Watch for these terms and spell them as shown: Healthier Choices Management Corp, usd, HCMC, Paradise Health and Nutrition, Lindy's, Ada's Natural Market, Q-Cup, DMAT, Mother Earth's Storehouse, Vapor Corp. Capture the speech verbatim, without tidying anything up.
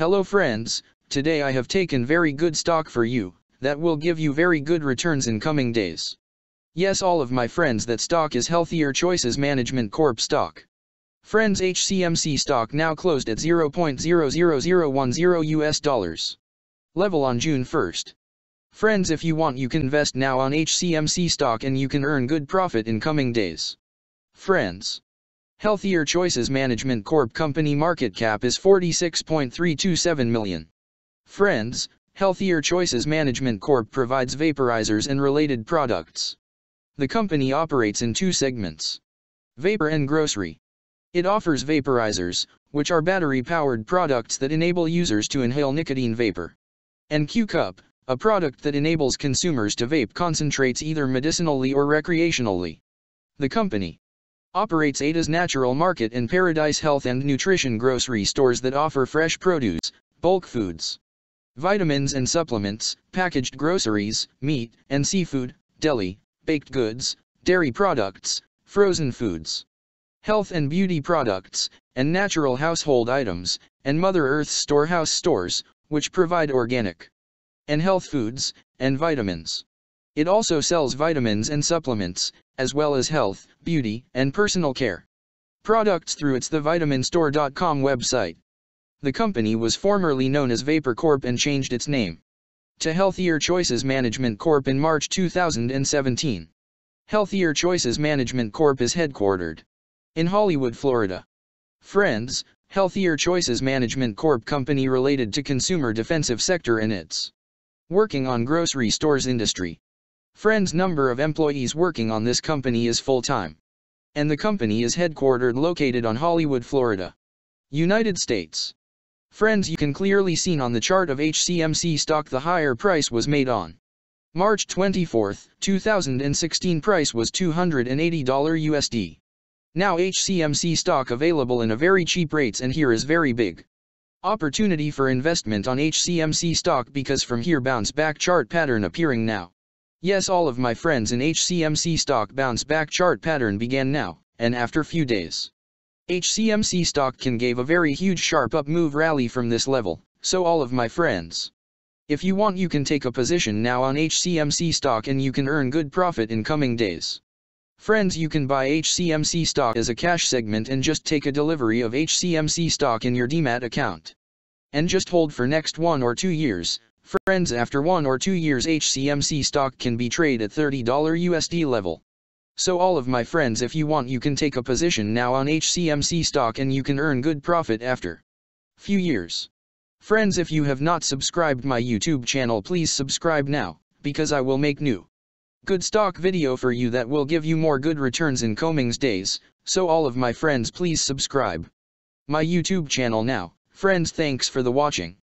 Hello friends, today I have taken very good stock for you, that will give you very good returns in coming days. Yes, all of my friends, that stock is Healthier Choices Management Corp stock. Friends, H C M C stock now closed at zero point zero zero zero one zero U S dollars. Level on June first. Friends, if you want you can invest now on H C M C stock and you can earn good profit in coming days. Friends, Healthier Choices Management Corp company market cap is forty-six point three two seven million. Friends, Healthier Choices Management Corp provides vaporizers and related products. The company operates in two segments: vapor and grocery. It offers vaporizers, which are battery-powered products that enable users to inhale nicotine vapor, and Q-Cup, a product that enables consumers to vape concentrates either medicinally or recreationally. The company operates Ada's Natural Market and Paradise Health and Nutrition grocery stores that offer fresh produce, bulk foods, vitamins and supplements, packaged groceries, meat and seafood, deli, baked goods, dairy products, frozen foods, health and beauty products, and natural household items, and Mother Earth's Storehouse stores, which provide organic and health foods, and vitamins. It also sells vitamins and supplements, as well as health, beauty, and personal care products through its The Vitamin Store dot com website. The company was formerly known as Vapor Corp and changed its name to Healthier Choices Management Corp in March two thousand seventeen. Healthier Choices Management Corp is headquartered in Hollywood, Florida. Friends, Healthier Choices Management Corp company related to consumer defensive sector and its working on grocery stores industry. Friends, number of employees working on this company is full-time, and the company is headquartered located on Hollywood, Florida, United States. Friends, you can clearly seen on the chart of H C M C stock the higher price was made on March twenty-fourth, two thousand sixteen. Price was two hundred eighty dollars U S D. Now H C M C stock available in a very cheap rates, and here is very big opportunity for investment on H C M C stock, because from here bounce back chart pattern appearing now. Yes, all of my friends, in H C M C stock bounce back chart pattern began now, and after few days, H C M C stock can gave a very huge sharp up move rally from this level. So all of my friends, if you want you can take a position now on H C M C stock and you can earn good profit in coming days. Friends, you can buy H C M C stock as a cash segment and just take a delivery of H C M C stock in your D M A T account, and just hold for next one or two years. Friends, after one or two years H C M C stock can be traded at thirty dollars U S D level. So all of my friends, if you want you can take a position now on H C M C stock and you can earn good profit after few years. Friends, if you have not subscribed my YouTube channel, please subscribe now, because I will make new good stock video for you that will give you more good returns in coming days. So all of my friends, please subscribe my YouTube channel now. Friends, thanks for the watching.